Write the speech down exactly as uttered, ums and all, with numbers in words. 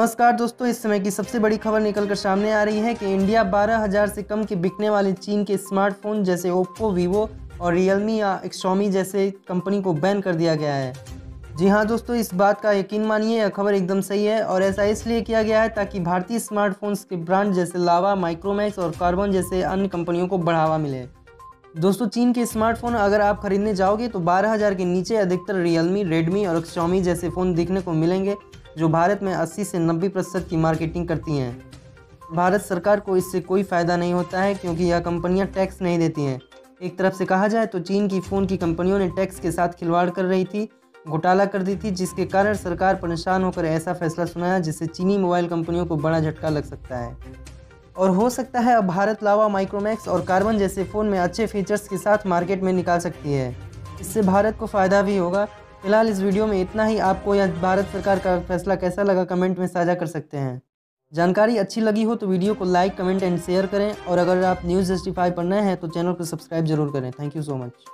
नमस्कार दोस्तों, इस समय की सबसे बड़ी खबर निकलकर सामने आ रही है कि इंडिया बारह हज़ार से कम के बिकने वाले चीन के स्मार्टफोन जैसे ओप्पो, वीवो और रियलमी या एक्सॉमी जैसे कंपनी को बैन कर दिया गया है। जी हाँ दोस्तों, इस बात का यकीन मानिए यह खबर एकदम सही है और ऐसा इसलिए किया गया है ताकि भारतीय स्मार्टफोन्स के ब्रांड जैसे लावा, माइक्रोमैक्स और कार्बन जैसे अन्य कंपनियों को बढ़ावा मिले। दोस्तों, चीन के स्मार्टफोन अगर आप खरीदने जाओगे तो बारह हज़ार के नीचे अधिकतर रियलमी, रेडमी और Xiaomi जैसे फ़ोन देखने को मिलेंगे जो भारत में अस्सी से नब्बे प्रतिशत की मार्केटिंग करती हैं। भारत सरकार को इससे कोई फ़ायदा नहीं होता है क्योंकि यह कंपनियां टैक्स नहीं देती हैं। एक तरफ से कहा जाए तो चीन की फ़ोन की कंपनियों ने टैक्स के साथ खिलवाड़ कर रही थी, घोटाला कर दी थी, जिसके कारण सरकार परेशान होकर ऐसा फैसला सुनाया जिससे चीनी मोबाइल कंपनियों को बड़ा झटका लग सकता है। और हो सकता है अब भारत लावा, माइक्रोमैक्स और कार्बन जैसे फ़ोन में अच्छे फीचर्स के साथ मार्केट में निकाल सकती है। इससे भारत को फ़ायदा भी होगा। फिलहाल इस वीडियो में इतना ही। आपको यह भारत सरकार का फैसला कैसा लगा कमेंट में साझा कर सकते हैं। जानकारी अच्छी लगी हो तो वीडियो को लाइक, कमेंट एंड शेयर करें और अगर आप न्यूज़ जस्टिफाई पर नए हैं तो चैनल को सब्सक्राइब जरूर करें। Thank you so much.